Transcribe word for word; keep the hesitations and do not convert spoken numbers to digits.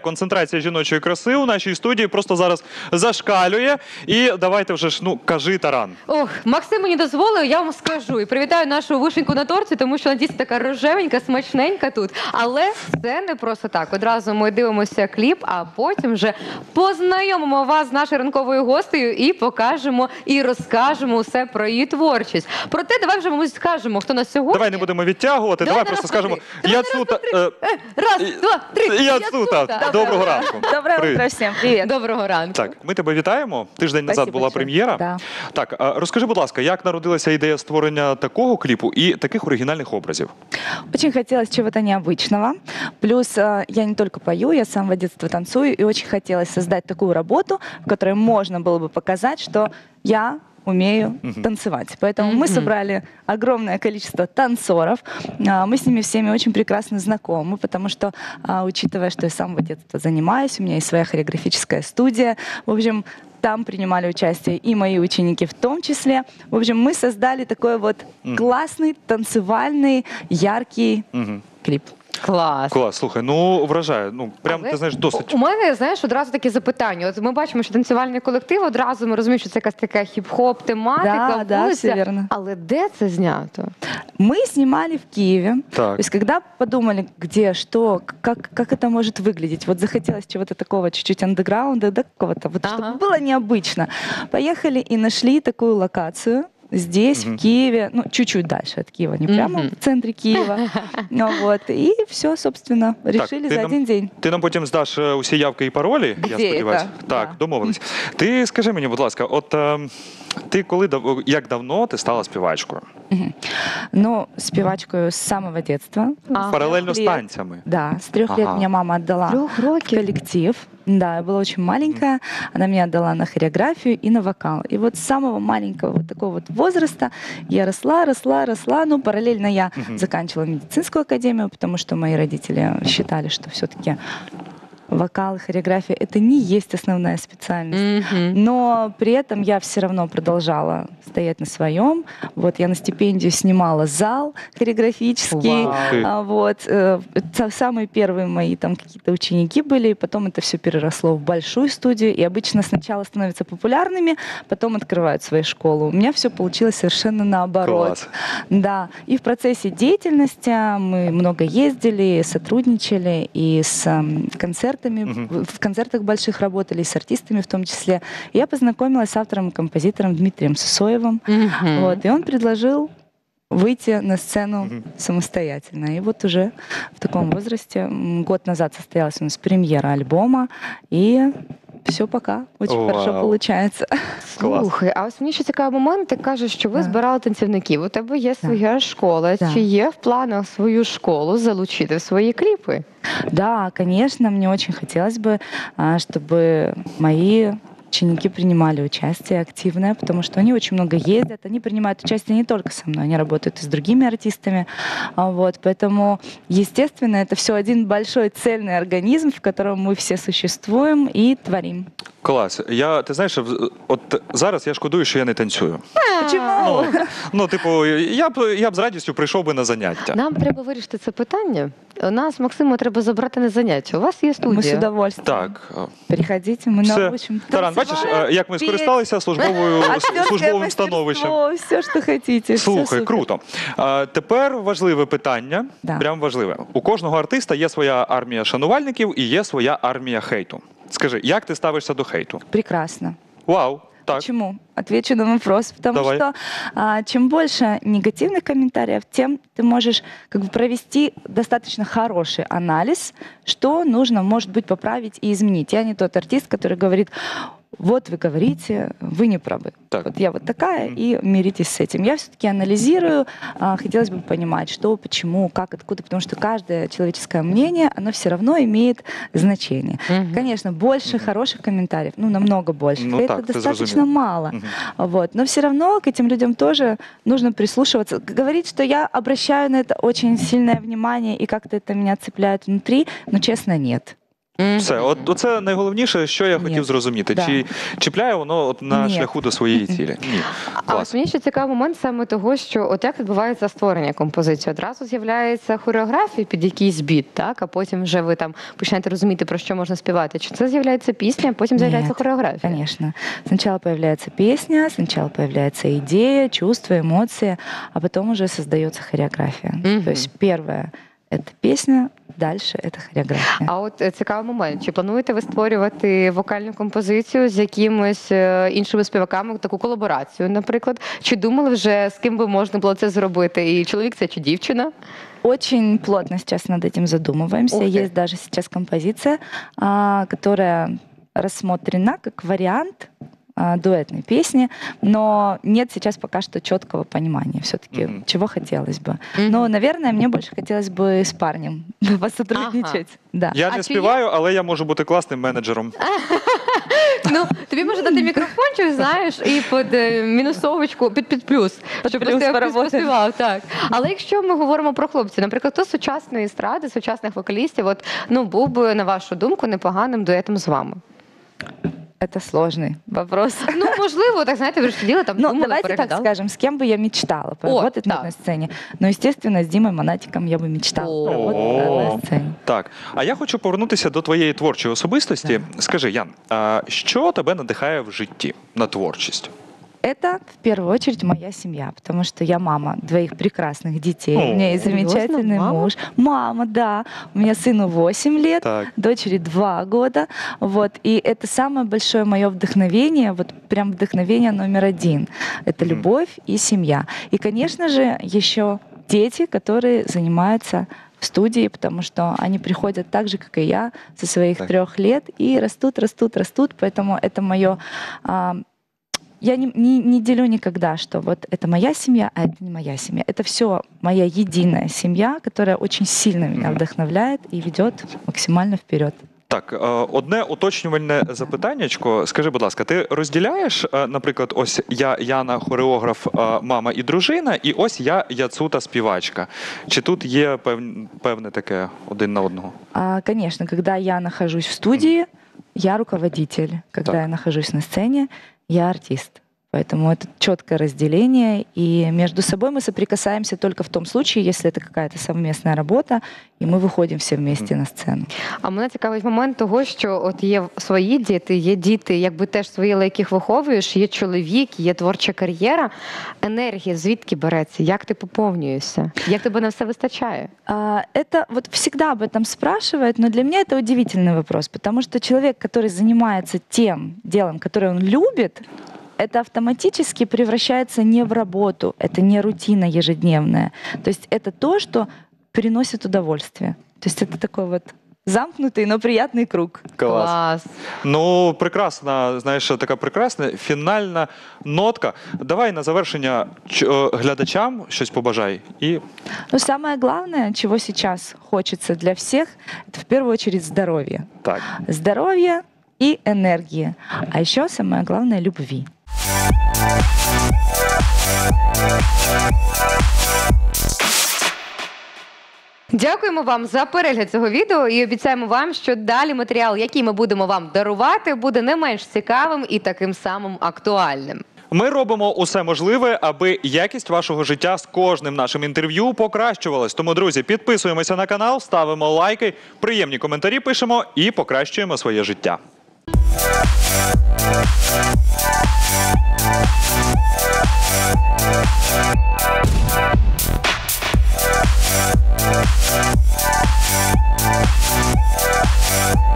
Концентрація жіночої краси у нашій студії просто зараз зашкалює. І давайте вже ж, ну, кажи, Таран. Ох, Максим мені дозволив, я вам скажу. І привітаю нашу вишеньку на торті, тому що вона дійсно така рожевенька, смачненька тут. Але це не просто так. Одразу ми дивимося кліп, а потім вже познайомимо вас з нашою ранковою гостею і покажемо, і розкажемо усе про її творчість. Проте давай вже ми скажемо, хто нас сьогодні. Давай не будемо відтягувати, давай, давай просто скажемо. Яцута. Раз, два, три. Яцута. Доброго ранку. Доброго ранку всім. Привіт. Доброго ранку. Так, ми тебе вітаємо. Тиждень назад була прем'єра. Да. Так, розкажи, будь ласка, як народилася ідея створення такого кліпу і таких оригінальних образів? Очень хотелось чего-то необычного. Плюс я не только пою, я с самого детства танцую, и очень хотелось создать такую работу, в которой можно было бы показать, что я умею mm-hmm. танцевать. Поэтому mm-hmm. мы собрали огромное количество танцоров. Мы с ними всеми очень прекрасно знакомы, потому что, учитывая, что я с самого детства занимаюсь, у меня есть своя хореографическая студия. В общем, там принимали участие и мои ученики в том числе. В общем, мы создали такой вот mm-hmm. классный, танцевальный, яркий mm-hmm. клип. Клас. Клас, слухай, ну вражає, ну прям, ти знаєш, досить. У мене, знаєш, одразу такі запитання. От ми бачимо, що танцювальний колектив, одразу ми розуміємо, що це якась така хіп-хоп тематика, да, вулиця. Да, все верно. Але де це знято? Мы снимали в Киеве. Так. То есть когда подумали, где, что, как, как это может выглядеть, вот захотелось чего-то такого чуть-чуть андеграунда, да, какого-то, вот, ага. чтобы было необычно. Поехали и нашли такую локацию. Здесь, mm-hmm. в Киеве, ну, чуть-чуть дальше от Киева, не mm-hmm. прямо в центре Киева. Ну, вот, и все, собственно, решили так, за нам, один день. Ты нам потім здаш усі явки і паролі, я сподіваюся. Так, да. Домовились. Ти скажи мені, будь ласка, от ти коли, як давно ти стала співачкою? Mm-hmm. Ну, співачкою з самого дитинства. Ага. Паралельно з танцями? Да, с трех ага. лет меня мама отдала коллектив. Да, я была очень маленькая, она меня отдала на хореографию и на вокал. И вот с самого маленького вот такого вот возраста я росла, росла, росла. Ну, параллельно я угу. заканчивала медицинскую академию, потому что мои родители считали, что все-таки вокал и хореография — это не есть основная специальность. Mm-hmm. Но при этом я все равно продолжала стоять на своем. Вот я на стипендию снимала зал хореографический. Wow. Вот. Это самые первые мои там какие-то ученики были. И потом это все переросло в большую студию. И обычно сначала становятся популярными, потом открывают свою школу. У меня все получилось совершенно наоборот. Cool. Да. И в процессе деятельности мы много ездили, сотрудничали и с концертами. Uh-huh. В концертах больших работали, с артистами в том числе. Я познакомилась с автором и композитором Дмитрием Сусоевым. Uh-huh. Вот, и он предложил выйти на сцену uh-huh. самостоятельно. И вот уже в таком возрасте, год назад состоялась у нас премьера альбома. И все пока. Очень Вау. Хорошо получается. Клас. Слухай, а ось мені ще цікавий момент. Ти кажеш, що ви да. збирали танцівників. У тебе є своя да. школа. Да. Чи є в планах свою школу залучити в свої кліпи? Да, конечно. Мне очень хотелось бы, чтобы мои ученики принимали участие активное, потому что они очень много ездят, они принимают участие не только со мной, они работают и с другими артистами. Вот, поэтому, естественно, это все один большой цельный организм, в котором мы все существуем и творим. Клас. Я, ти знаєш, от зараз я шкодую, що я не танцюю. Чому? Ну, ну, типу, я б, я б з радістю прийшов би на заняття. Нам треба вирішити це питання. У нас, Максиму, треба забрати на заняття. У вас є студія. Ми з удовольствием. Так. Приходіть, ми навчимо. Таран, бачиш, як ми скористалися службовою, службовим становищем. Все, що хочете. Слухай, круто. А, тепер важливе питання. Да. Прям важливе. У кожного артиста є своя армія шанувальників і є своя армія хейту. Скажи, як ти ставишся до хейту? Прекрасно. Вау. Так. Почему? Отвечу на вопрос. Потому Давай. Что а, чем больше негативных комментариев, тем ты можешь как бы провести достаточно хороший анализ, что нужно, может быть, поправить и изменить. Я не тот артист, который говорит: вот вы говорите, вы не правы. Так. Вот я вот такая, и миритесь с этим. Я все-таки анализирую, а, хотелось бы понимать, что, почему, как, откуда, потому что каждое человеческое мнение, оно все равно имеет значение. Угу. Конечно, больше угу. хороших комментариев, ну, намного больше. Ну, это так, достаточно мало. Угу. Вот. Но все равно к этим людям тоже нужно прислушиваться. Говорить, что я обращаю на это очень сильное внимание, и как-то это меня цепляет внутри, но, честно, нет. Mm-hmm. Все, от оце найголовніше, що я Ні. хотів зрозуміти. Да. Чи чіпляє воно от на Ні. шляху до своєї цілі? Ні. А ось мені ще цікавий момент саме того, що от як відбувається створення композиції. Одразу з'являється хореографія під якийсь біт, так? А потім вже ви там починаєте розуміти, про що можна співати. Чи це з'являється пісня, а потім з'являється хореографія? Звісно. Спочатку з'являється пісня, спочатку з'являється ідея, чувства, емоції, а потім вже створюється хореографія. Mm-hmm. Тобто перше – це пісня, дальше это хореографія. А от цікавий момент. Чи плануєте ви створювати вокальну композицію з якимось іншими співаками, таку колаборацію, наприклад? Чи думали вже, з ким би можна було це зробити? І чоловік це чи дівчина? Очень плотно сейчас над этим задумываемся. Есть даже сейчас композиция, которая рассмотрена как вариант дуэтной песни, но нет сейчас пока что четкого понимания все-таки, mm-hmm. чего хотелось бы. Mm-hmm. Но, наверное, мне больше хотелось бы с парнем посотрудничать. Ага. Да. Я а не співаю, я... але я можу бути класним менеджером. Ну, тобі може дати мікрофончик, знаєш, і під мінусовочку, під, під плюс, щоб плюс поспівав. Так. Але якщо ми говоримо про хлопців, наприклад, то сучасної естради, сучасних вокалістів, от, ну, був би, на вашу думку, непоганим дуетом з вами? Это сложный вопрос. Ну, можливо, так, знаете, вы же сидели там, думали, давайте перекидал. Так скажем, с кем бы я мечтала поработать О, на так. сцене. Но, естественно, с Димой Монатиком я бы мечтала поработать на сцені. Так, а я хочу повернутися до твоєї творчої особистості. Да. Скажи, Ян, а що тебе надихає в житті на творчість? Это, в первую очередь, моя семья, потому что я мама двоих прекрасных детей, О, у меня есть замечательный мама? муж. Мама, да. У меня сыну восемь лет, так. дочери два года. Вот. И это самое большое мое вдохновение, вот прям вдохновение номер один. Это любовь mm. и семья. И, конечно же, еще дети, которые занимаются в студии, потому что они приходят так же, как и я, со своих так. трех лет, и растут, растут, растут. Поэтому это мое... Я не, не, не делю никогда, что вот это моя семья, а это не моя семья. Это все моя единая семья, которая очень сильно меня вдохновляет и ведет максимально вперед. Так, одне уточнювальне запитаннячко. Скажи, будь ласка, ти розділяєш, наприклад, ось я, Яна, хореограф, мама і дружина, і ось я, Яцута, співачка. Чи тут є певне, певне таке один на одного? А, конечно, когда я нахожусь в студии, я руководитель. Когда так. я нахожусь на сцене, я артист, поэтому это четкое разделение, и между собой мы соприкасаемся только в том случае, если это какая-то совместная работа, і ми виходимо всі вместе на сцену. А мене цікавить момент того, що от є свої діти, є діти, якби теж свої, але яких виховуєш, є чоловік, є творча кар'єра. Енергія звідки береться? Як ти поповнюєшся? Як тебе на все вистачає? А, это вот всегда об этом спрашивают, но для меня это удивительный вопрос, потому что человек, который занимается тем делом, которое он любит, это автоматически превращается не в работу, это не рутина ежедневная. То есть это то, что приносит удовольствие. То есть это такой вот замкнутый, но приятный круг. Класс. Класс. Ну, прекрасна, знаєш, така прекрасна фінальна нотка. Давай на завершення глядачам щось побажай. И... Ну, самое главное, чего сейчас хочется для всех, это в первую очередь здоровье. Так. Здоровье и энергии. А еще самое главное – любви. Дякуємо вам за перегляд цього відео і обіцяємо вам, що далі матеріал, який ми будемо вам дарувати, буде не менш цікавим і таким самим актуальним. Ми робимо усе можливе, аби якість вашого життя з кожним нашим інтерв'ю покращувалась. Тому, друзі, підписуємося на канал, ставимо лайки, приємні коментарі пишемо і покращуємо своє життя. We'll be right back.